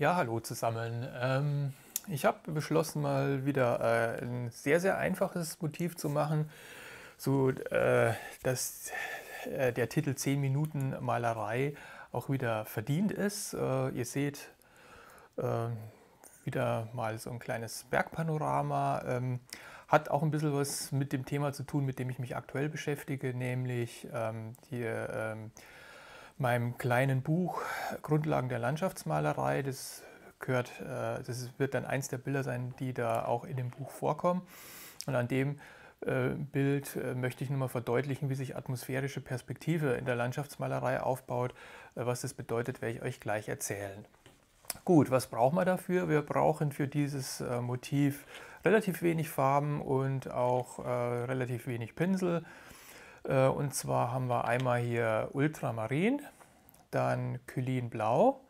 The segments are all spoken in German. Ja, hallo zusammen. Ich habe beschlossen, mal wieder ein sehr, sehr einfaches Motiv zu machen, so dass der Titel 10 Minuten Malerei auch wieder verdient ist. Ihr seht wieder mal so ein kleines Bergpanorama. Hat auch ein bisschen was mit dem Thema zu tun, mit dem ich mich aktuell beschäftige, nämlich hier meinem kleinen Buch Grundlagen der Landschaftsmalerei. Das wird dann eins der Bilder sein, die da auch in dem Buch vorkommen. Und an dem Bild möchte ich nun mal verdeutlichen, wie sich atmosphärische Perspektive in der Landschaftsmalerei aufbaut. Was das bedeutet, werde ich euch gleich erzählen. Gut, was braucht man dafür? Wir brauchen für dieses Motiv relativ wenig Farben und auch relativ wenig Pinsel. Und zwar haben wir einmal hier Ultramarin, dann Cölinblau,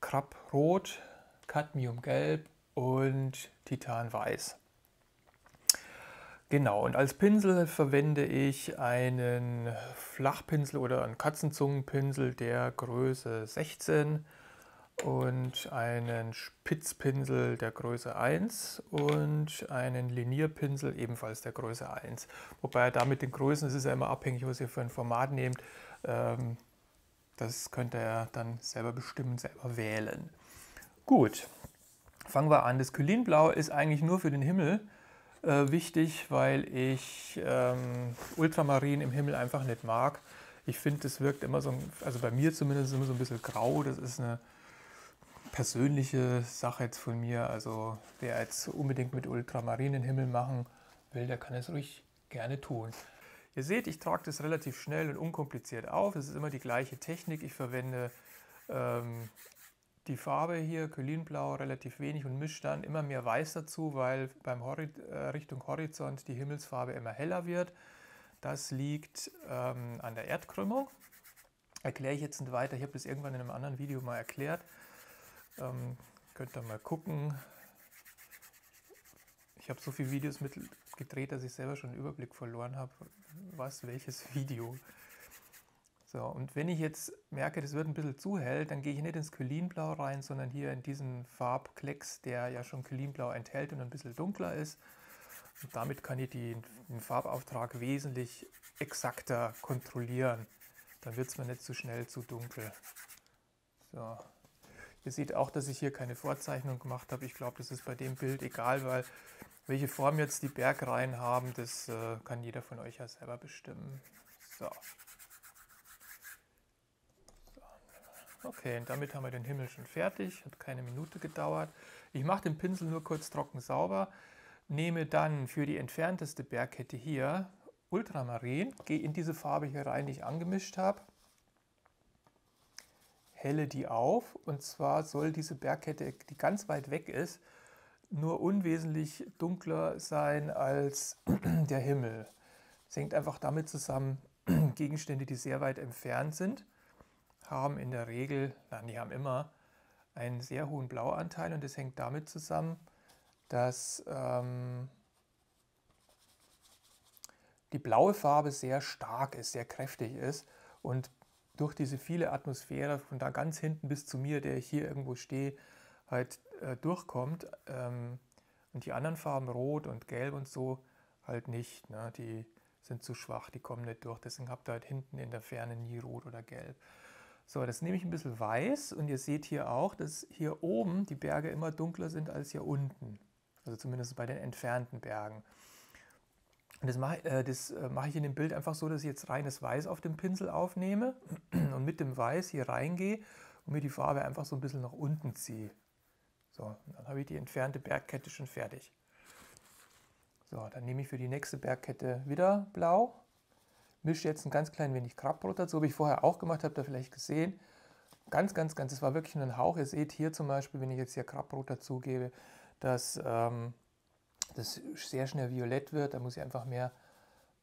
Krapprot, Cadmiumgelb und Titanweiß. Genau, und als Pinsel verwende ich einen Flachpinsel oder einen Katzenzungenpinsel der Größe 16 und einen Spitzpinsel der Größe 1 und einen Linierpinsel ebenfalls der Größe 1. Wobei da mit den Größen, es ist ja immer abhängig, was ihr für ein Format nehmt, das könnt ihr dann selber bestimmen, selber wählen. Gut, fangen wir an. Das Cölinblau ist eigentlich nur für den Himmel wichtig, weil ich Ultramarin im Himmel einfach nicht mag. Ich finde, das wirkt immer so, also bei mir zumindest, immer so ein bisschen grau. Das ist eine persönliche Sache jetzt von mir, also wer jetzt unbedingt mit Ultramarin den Himmel machen will, der kann es ruhig gerne tun. Ihr seht, ich trage das relativ schnell und unkompliziert auf, es ist immer die gleiche Technik. Ich verwende die Farbe hier, Cölinblau, relativ wenig und mische dann immer mehr Weiß dazu, weil beim Richtung Horizont die Himmelsfarbe immer heller wird. Das liegt an der Erdkrümmung. Erkläre ich jetzt nicht weiter, ich habe das irgendwann in einem anderen Video mal erklärt. Könnt ihr mal gucken. Ich habe so viele Videos gedreht, dass ich selber schon einen Überblick verloren habe, welches Video. So, und wenn ich jetzt merke, das wird ein bisschen zu hell, dann gehe ich nicht ins Cölinblau rein, sondern hier in diesen Farbklecks, der ja schon Cölinblau enthält und ein bisschen dunkler ist. Und damit kann ich den Farbauftrag wesentlich exakter kontrollieren. Dann wird es mir nicht zu schnell zu dunkel. So. Ihr seht auch, dass ich hier keine Vorzeichnung gemacht habe. Ich glaube, das ist bei dem Bild egal, weil welche Form jetzt die Bergreihen haben, das kann jeder von euch ja selber bestimmen. So. Okay, und damit haben wir den Himmel schon fertig. Hat keine Minute gedauert. Ich mache den Pinsel nur kurz trocken sauber. Nehme dann für die entfernteste Bergkette hier Ultramarin. Gehe in diese Farbe hier rein, die ich angemischt habe. Helle die auf, und zwar soll diese Bergkette, die ganz weit weg ist, nur unwesentlich dunkler sein als der Himmel. Das hängt einfach damit zusammen, Gegenstände, die sehr weit entfernt sind, haben in der Regel, die haben immer einen sehr hohen Blauanteil, und das hängt damit zusammen, dass die blaue Farbe sehr stark ist, sehr kräftig ist, und durch diese viele Atmosphäre von da ganz hinten bis zu mir, der ich hier irgendwo stehe, halt durchkommt, und die anderen Farben Rot und Gelb und so halt nicht, ne? Die sind zu schwach, die kommen nicht durch, deswegen habt ihr halt hinten in der Ferne nie Rot oder Gelb. So, das nehme ich ein bisschen Weiß, und ihr seht hier auch, dass hier oben die Berge immer dunkler sind als hier unten, also zumindest bei den entfernten Bergen. Und das mache ich in dem Bild einfach so, dass ich jetzt reines Weiß auf dem Pinsel aufnehme und mit dem Weiß hier reingehe und mir die Farbe einfach so ein bisschen nach unten ziehe. So, dann habe ich die entfernte Bergkette schon fertig. So, dann nehme ich für die nächste Bergkette wieder Blau, mische jetzt ein ganz klein wenig Krapprot dazu, habe ich vorher auch gemacht, habt ihr vielleicht gesehen. Ganz, das war wirklich nur ein Hauch. Ihr seht hier zum Beispiel, wenn ich jetzt hier Krapprot dazugebe, dass das sehr schnell violett wird, da muss ich einfach mehr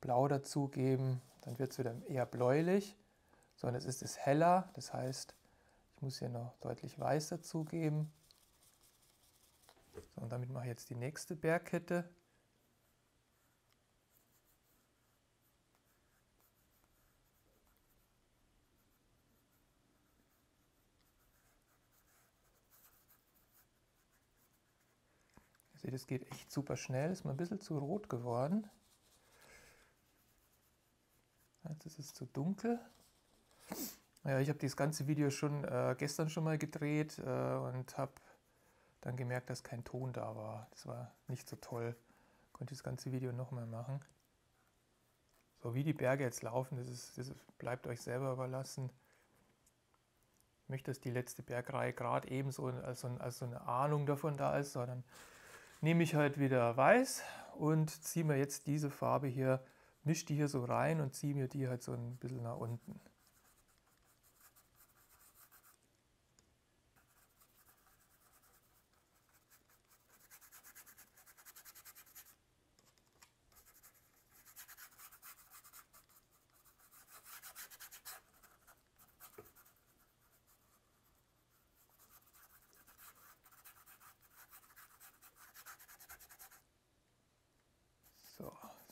Blau dazugeben, dann wird es wieder eher bläulich, sondern es ist es heller, das heißt, ich muss hier noch deutlich Weiß dazugeben. So, und damit mache ich jetzt die nächste Bergkette. Ihr seht, es geht echt super schnell. Ist mal ein bisschen zu rot geworden. Jetzt ist es zu dunkel. Ja, ich habe dieses ganze Video schon gestern schon mal gedreht und habe dann gemerkt, dass kein Ton da war. Das war nicht so toll. Konnte das ganze Video nochmal machen. So, wie die Berge jetzt laufen, das bleibt euch selber überlassen. Ich möchte, dass die letzte Bergreihe gerade eben so als so eine Ahnung davon da ist, sondern nehme ich halt wieder weiß und ziehe mir jetzt diese Farbe hier, mische die hier so rein und ziehe mir die halt so ein bisschen nach unten.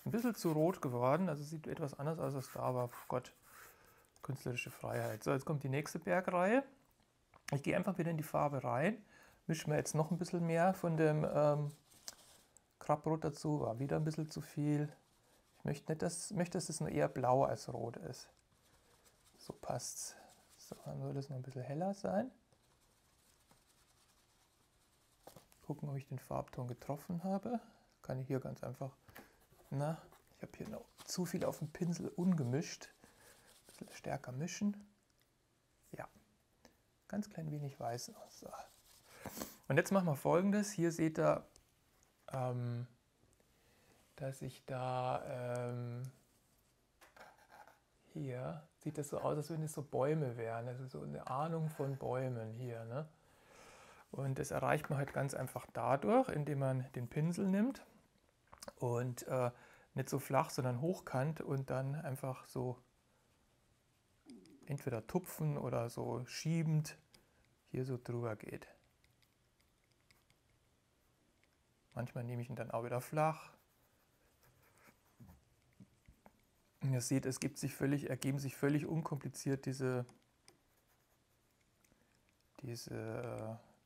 Ein bisschen zu rot geworden, also sieht etwas anders aus als da, aber Gott, künstlerische Freiheit. So, jetzt kommt die nächste Bergreihe. Ich gehe einfach wieder in die Farbe rein, mische mir jetzt noch ein bisschen mehr von dem Krapprot dazu, war wieder ein bisschen zu viel. Ich möchte nicht, dass es nur eher blau als rot ist. So passt's. So, dann soll es noch ein bisschen heller sein. Gucken, ob ich den Farbton getroffen habe. Kann ich hier ganz einfach. Na, ich habe hier noch zu viel auf dem Pinsel ungemischt. Ein bisschen stärker mischen. Ja, ganz klein wenig weiß. So. Und jetzt machen wir Folgendes. Hier seht ihr, dass ich da, hier, sieht das so aus, als wenn es so Bäume wären. Also so eine Ahnung von Bäumen hier. Ne? Und das erreicht man halt ganz einfach dadurch, indem man den Pinsel nimmt. Und nicht so flach, sondern hochkant und dann einfach so entweder tupfen oder so schiebend hier so drüber geht. Manchmal nehme ich ihn dann auch wieder flach. Und ihr seht, es gibt sich völlig, ergeben sich völlig unkompliziert diese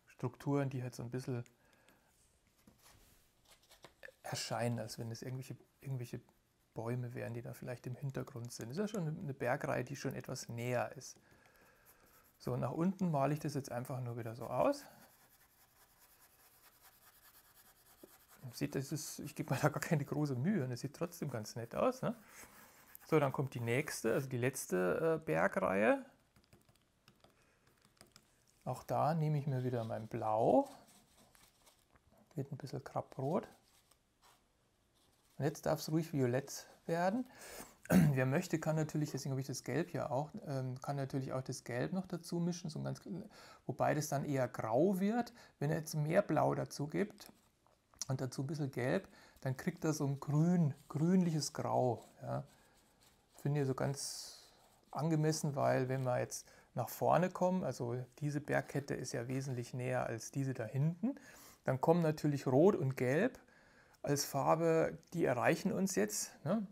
Strukturen, die halt so ein bisschen erscheinen, als wenn es irgendwelche Bäume wären, die da vielleicht im Hintergrund sind. Das ist ja schon eine Bergreihe, die schon etwas näher ist. So, nach unten male ich das jetzt einfach nur wieder so aus. Ihr seht, das ist, ich gebe mir da gar keine große Mühe und es sieht trotzdem ganz nett aus. Ne? So, dann kommt die nächste, also die letzte Bergreihe. Auch da nehme ich mir wieder mein Blau. Wird ein bisschen krapprot. Und jetzt darf es ruhig violett werden. Wer möchte, kann natürlich, deswegen habe ich das Gelb ja auch, kann natürlich auch das Gelb noch dazu mischen, so ein ganz, wobei das dann eher grau wird. Wenn er jetzt mehr Blau dazu gibt und dazu ein bisschen Gelb, dann kriegt er so ein grünliches Grau. Ja. Finde ich so ganz angemessen, weil wenn wir jetzt nach vorne kommen, also diese Bergkette ist ja wesentlich näher als diese da hinten, dann kommen natürlich Rot und Gelb als Farbe, die erreichen uns jetzt. Ne?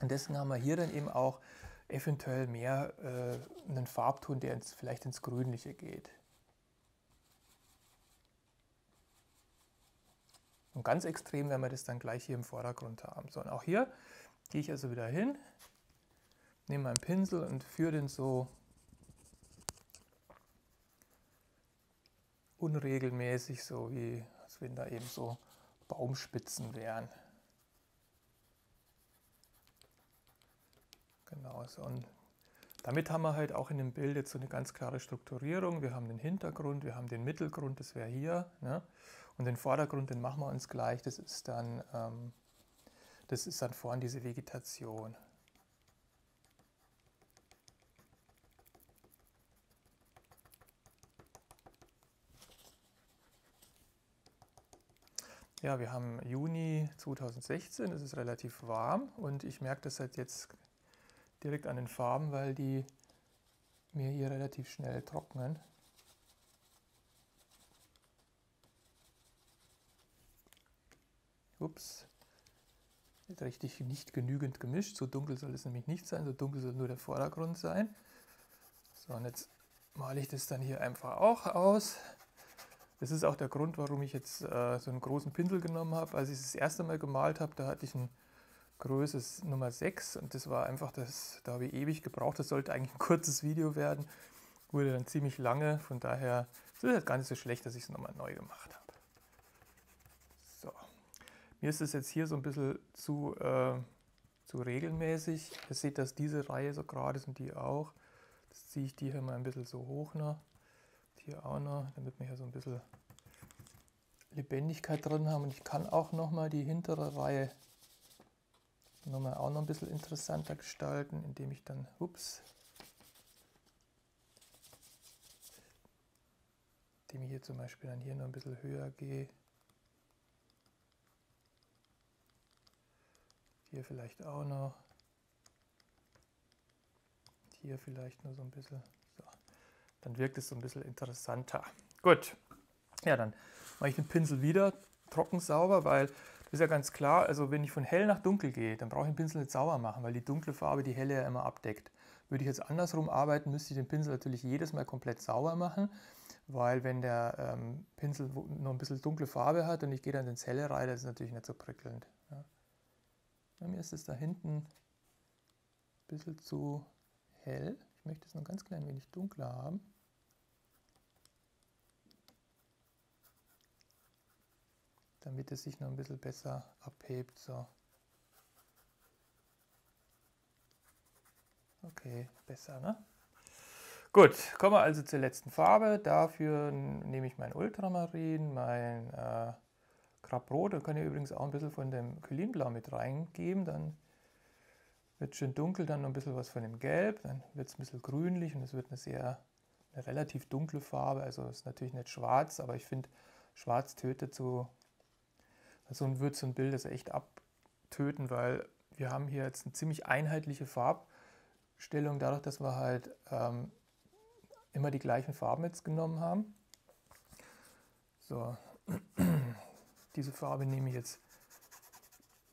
Und deswegen haben wir hier dann eben auch eventuell mehr einen Farbton, der vielleicht ins Grünliche geht. Und ganz extrem werden wir das dann gleich hier im Vordergrund haben. So, und auch hier gehe ich also wieder hin, nehme meinen Pinsel und führe den so unregelmäßig, so wie als wenn da eben so Baumspitzen wären. Genau so. Und damit haben wir halt auch in dem Bild jetzt so eine ganz klare Strukturierung. Wir haben den Hintergrund, wir haben den Mittelgrund, das wäre hier. Ne? Und den Vordergrund, den machen wir uns gleich. Das ist dann vorne diese Vegetation. Ja, wir haben Juni 2016, es ist relativ warm und ich merke das halt jetzt direkt an den Farben, weil die mir hier relativ schnell trocknen. Ups, jetzt richtig nicht genügend gemischt, so dunkel soll es nämlich nicht sein, so dunkel soll nur der Vordergrund sein. So, und jetzt male ich das dann hier einfach auch aus. Das ist auch der Grund, warum ich jetzt so einen großen Pinsel genommen habe. Als ich das erste Mal gemalt habe, da hatte ich ein größeres Nummer 6 und das war einfach, da habe ich ewig gebraucht. Das sollte eigentlich ein kurzes Video werden, wurde dann ziemlich lange. Von daher ist es gar nicht so schlecht, dass ich es nochmal neu gemacht habe. So. Mir ist es jetzt hier so ein bisschen zu regelmäßig. Ihr seht, dass diese Reihe so gerade ist und die auch. Jetzt ziehe ich die hier mal ein bisschen so hoch noch. Hier auch noch, damit wir hier so ein bisschen Lebendigkeit drin haben. Und ich kann auch nochmal die hintere Reihe auch noch ein bisschen interessanter gestalten, indem ich dann, indem ich hier zum Beispiel dann hier noch ein bisschen höher gehe. Hier vielleicht auch noch. Hier vielleicht nur so ein bisschen. Dann wirkt es so ein bisschen interessanter. Gut, ja, dann mache ich den Pinsel wieder trocken sauber, weil das ist ja ganz klar, also wenn ich von hell nach dunkel gehe, dann brauche ich den Pinsel nicht sauber machen, weil die dunkle Farbe die helle ja immer abdeckt. Würde ich jetzt andersrum arbeiten, müsste ich den Pinsel natürlich jedes Mal komplett sauber machen, weil wenn der Pinsel noch ein bisschen dunkle Farbe hat und ich gehe dann ins Helle rein, das ist natürlich nicht so prickelnd. Ja. Bei mir ist es da hinten ein bisschen zu hell. Ich möchte es noch ein ganz klein wenig dunkler haben. Damit es sich noch ein bisschen besser abhebt. So. Okay, besser, ne? Gut, kommen wir also zur letzten Farbe. Dafür nehme ich mein Ultramarin, mein Krapprot. Da könnt ihr übrigens auch ein bisschen von dem Cölinblau mit reingeben. Dann wird schön dunkel, dann noch ein bisschen was von dem Gelb. Dann wird es ein bisschen grünlich und es wird eine relativ dunkle Farbe. Also ist natürlich nicht schwarz, aber ich finde, schwarz tötet so. Also wird so ein Bild das echt abtöten, weil wir haben hier jetzt eine ziemlich einheitliche Farbstellung, dadurch, dass wir halt immer die gleichen Farben jetzt genommen haben. So, diese Farbe nehme ich jetzt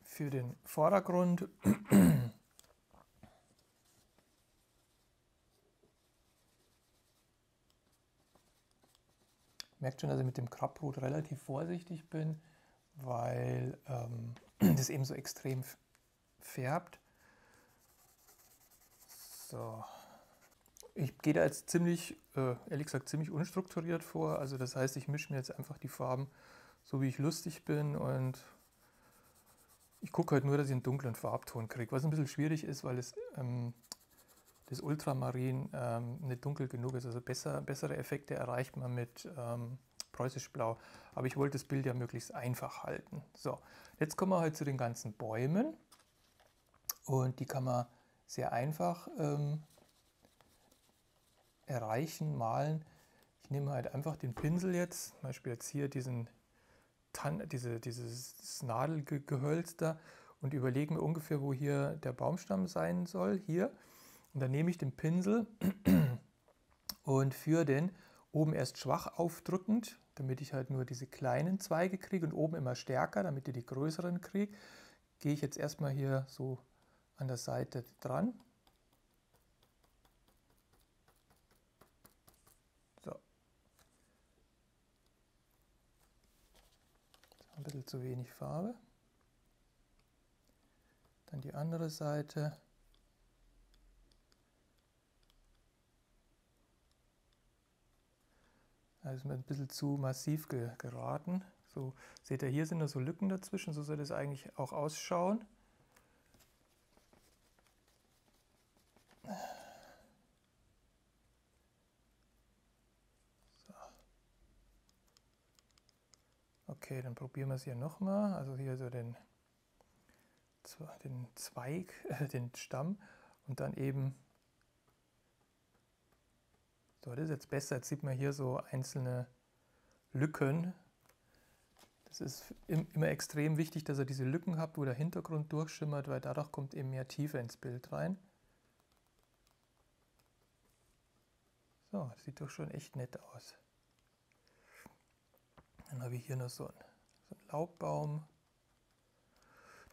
für den Vordergrund. Merkt schon, dass ich mit dem Krapprot relativ vorsichtig bin, weil das eben so extrem färbt. So. Ich gehe da jetzt ziemlich, ehrlich gesagt, ziemlich unstrukturiert vor. Also das heißt, ich mische mir jetzt einfach die Farben so, wie ich lustig bin. Und ich gucke halt nur, dass ich einen dunklen Farbton kriege. Was ein bisschen schwierig ist, weil es, das Ultramarin nicht dunkel genug ist. Also bessere Effekte erreicht man mit Preußischblau, aber ich wollte das Bild ja möglichst einfach halten. So, jetzt kommen wir halt zu den ganzen Bäumen und die kann man sehr einfach erreichen, malen. Ich nehme halt einfach den Pinsel jetzt, zum Beispiel jetzt hier dieses Nadelgehölz da und überlege mir ungefähr, wo hier der Baumstamm sein soll, hier. Und dann nehme ich den Pinsel und führe den oben erst schwach aufdrückend, damit ich halt nur diese kleinen Zweige kriege und oben immer stärker, damit ich die größeren kriege, gehe ich jetzt erstmal hier so an der Seite dran. So. Ein bisschen zu wenig Farbe. Dann die andere Seite. Also ist mir ein bisschen zu massiv geraten. So, seht ihr, hier sind da so Lücken dazwischen, so soll das eigentlich auch ausschauen. So. Okay, dann probieren wir es hier nochmal. Also hier so den Zweig, den Stamm und dann eben. So, das ist jetzt besser. Jetzt sieht man hier so einzelne Lücken. Das ist immer extrem wichtig, dass ihr diese Lücken habt, wo der Hintergrund durchschimmert, weil dadurch kommt eben mehr Tiefe ins Bild rein. So, das sieht doch schon echt nett aus. Dann habe ich hier noch so einen Laubbaum.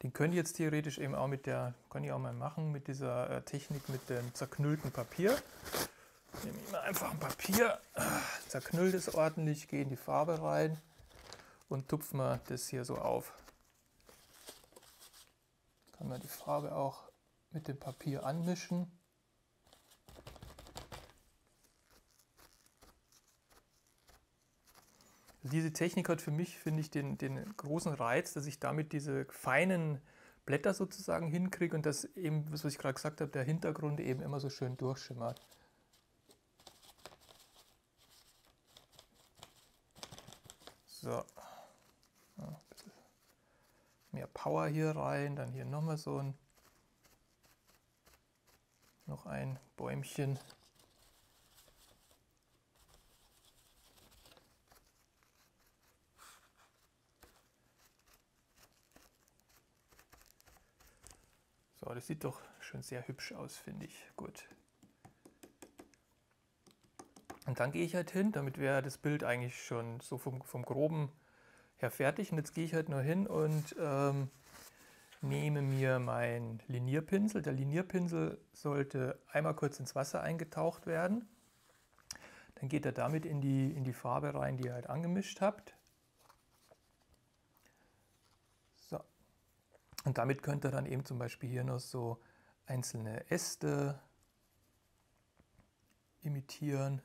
Den könnt ihr jetzt theoretisch eben auch kann ich auch mal machen, mit dieser Technik mit dem zerknüllten Papier. Nehme ich mal einfach ein Papier, zerknüllt es ordentlich, gehe in die Farbe rein und tupfe mal das hier so auf. Kann man die Farbe auch mit dem Papier anmischen. Diese Technik hat für mich, finde ich, den großen Reiz, dass ich damit diese feinen Blätter sozusagen hinkriege und dass eben, was ich gerade gesagt habe, der Hintergrund eben immer so schön durchschimmert. So, ein bisschen mehr Power hier rein, dann hier nochmal so ein, noch ein Bäumchen. So, das sieht doch schon sehr hübsch aus, finde ich. Gut. Und dann gehe ich halt hin, damit wäre das Bild eigentlich schon so vom Groben her fertig. Und jetzt gehe ich halt nur hin und nehme mir meinen Linierpinsel. Der Linierpinsel sollte einmal kurz ins Wasser eingetaucht werden. Dann geht er damit in die Farbe rein, die ihr halt angemischt habt. So. Und damit könnt ihr dann eben zum Beispiel hier noch so einzelne Äste imitieren.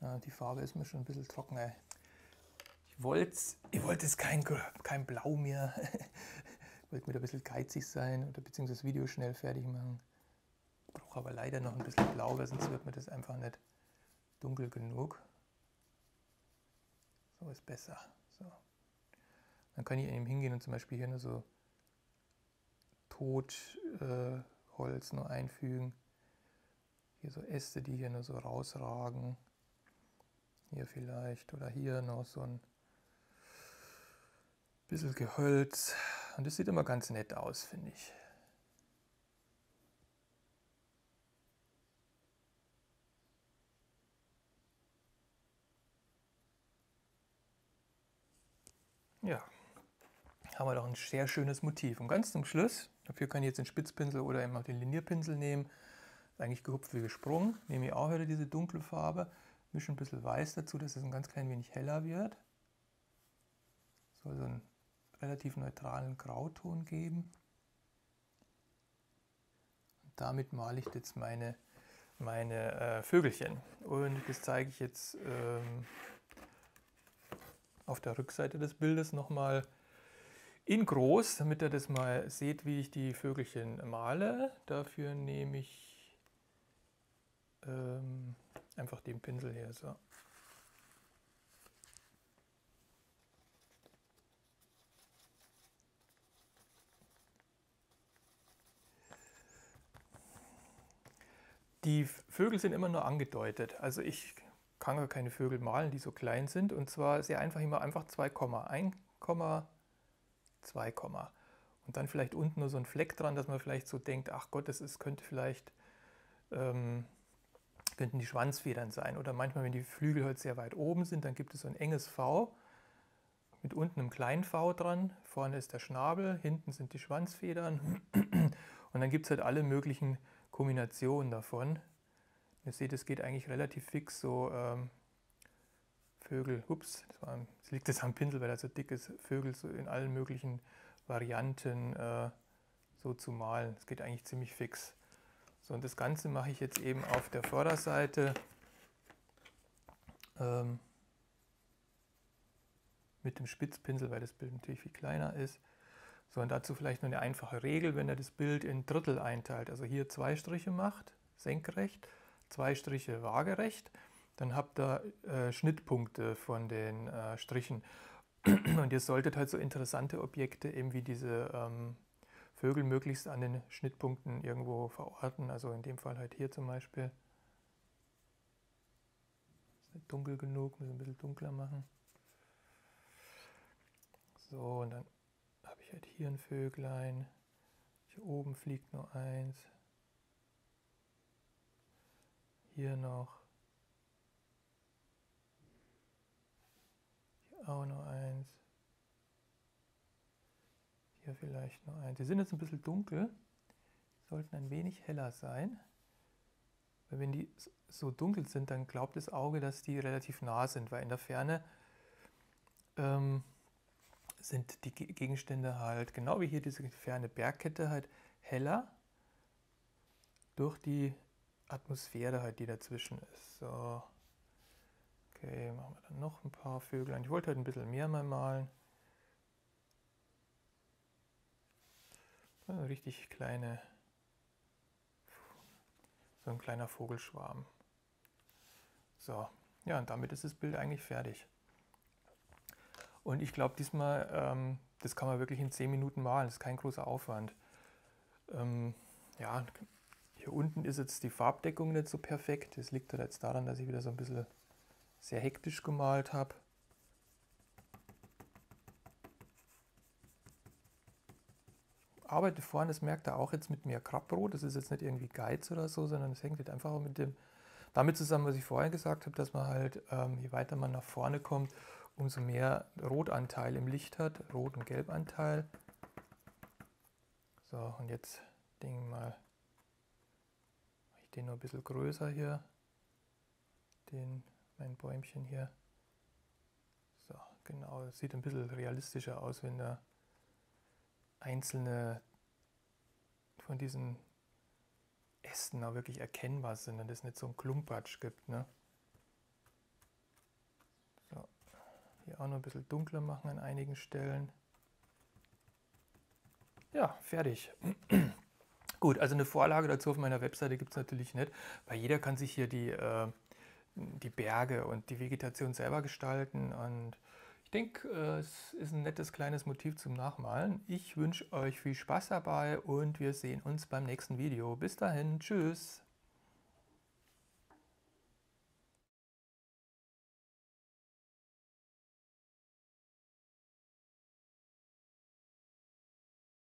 Ja, die Farbe ist mir schon ein bisschen trocken, ey. Ich wollte jetzt kein Blau mehr. Ich wollte wieder ein bisschen geizig sein oder beziehungsweise das Video schnell fertig machen. Ich brauche aber leider noch ein bisschen Blau, weil sonst wird mir das einfach nicht dunkel genug. So ist besser. So. Dann kann ich eben hingehen und zum Beispiel hier nur so Totholz nur einfügen. Hier so Äste, die hier nur so rausragen. Hier vielleicht oder hier noch so ein bisschen Gehölz. Und das sieht immer ganz nett aus, finde ich. Ja, haben wir doch ein sehr schönes Motiv. Und ganz zum Schluss, dafür kann ich jetzt den Spitzpinsel oder eben auch den Linierpinsel nehmen. Ist eigentlich gehupft wie gesprungen. Nehme ich auch wieder diese dunkle Farbe. Mische ein bisschen Weiß dazu, dass es ein ganz klein wenig heller wird. Soll so einen relativ neutralen Grauton geben. Und damit male ich jetzt meine Vögelchen. Und das zeige ich jetzt auf der Rückseite des Bildes nochmal in groß, damit ihr das mal seht, wie ich die Vögelchen male. Dafür nehme ich einfach den Pinsel hier so. Die Vögel sind immer nur angedeutet. Also ich kann gar keine Vögel malen, die so klein sind. Und zwar sehr einfach immer einfach 2 Komma, 1 Komma, 2 Komma. Und dann vielleicht unten nur so ein Fleck dran, dass man vielleicht so denkt, ach Gott, das ist, könnte vielleicht könnten die Schwanzfedern sein. Oder manchmal, wenn die Flügel halt sehr weit oben sind, dann gibt es so ein enges V mit unten einem kleinen V dran. Vorne ist der Schnabel, hinten sind die Schwanzfedern. Und dann gibt es halt alle möglichen Kombinationen davon. Ihr seht, es geht eigentlich relativ fix so Vögel, ups, das liegt jetzt am Pinsel, weil er so dick ist, Vögel so in allen möglichen Varianten so zu malen. Es geht eigentlich ziemlich fix. So, und das Ganze mache ich jetzt eben auf der Vorderseite mit dem Spitzpinsel, weil das Bild natürlich viel kleiner ist. So, und dazu vielleicht nur eine einfache Regel, wenn ihr das Bild in Drittel einteilt, also hier 2 Striche macht, senkrecht, 2 Striche waagerecht, dann habt ihr Schnittpunkte von den Strichen. Und ihr solltet halt so interessante Objekte eben wie diese Vögel möglichst an den Schnittpunkten irgendwo verorten, also in dem Fall halt hier zum Beispiel. Ist nicht dunkel genug, müssen wir ein bisschen dunkler machen. So, und dann habe ich halt hier ein Vöglein, hier oben fliegt nur eins, hier noch, hier auch nur eins. Vielleicht noch ein. Die sind jetzt ein bisschen dunkel, sollten ein wenig heller sein. Weil wenn die so dunkel sind, dann glaubt das Auge, dass die relativ nah sind, weil in der Ferne sind die Gegenstände halt, genau wie hier diese ferne Bergkette, halt heller durch die Atmosphäre halt, die dazwischen ist. So. Okay, machen wir dann noch ein paar Vögel an. Ich wollte halt ein bisschen mehr mal malen. Also richtig kleine, so ein kleiner Vogelschwarm. So, ja, und damit ist das Bild eigentlich fertig. Und ich glaube, diesmal, das kann man wirklich in 10 Minuten malen, das ist kein großer Aufwand. Ja, hier unten ist jetzt die Farbdeckung nicht so perfekt. Das liegt halt jetzt daran, dass ich wieder so ein bisschen sehr hektisch gemalt habe. Arbeite vorne, das merkt er auch jetzt mit mehr Krapprot. Das ist jetzt nicht irgendwie Geiz oder so, sondern es hängt jetzt einfach auch mit dem, damit zusammen, was ich vorher gesagt habe, dass man halt, je weiter man nach vorne kommt, umso mehr Rotanteil im Licht hat, Rot- und Gelbanteil. So, und jetzt denke ich mal, mache ich den noch ein bisschen größer hier, mein Bäumchen hier. So, genau, das sieht ein bisschen realistischer aus, wenn da einzelne von diesen Ästen auch wirklich erkennbar sind und es nicht so einen Klumpatsch gibt, ne? So, hier auch noch ein bisschen dunkler machen an einigen Stellen. Ja, fertig. Gut, also eine Vorlage dazu auf meiner Webseite gibt es natürlich nicht, weil jeder kann sich hier die Berge und die Vegetation selber gestalten, und ich denke, es ist ein nettes kleines Motiv zum Nachmalen. Ich wünsche euch viel Spaß dabei und wir sehen uns beim nächsten Video. Bis dahin, tschüss!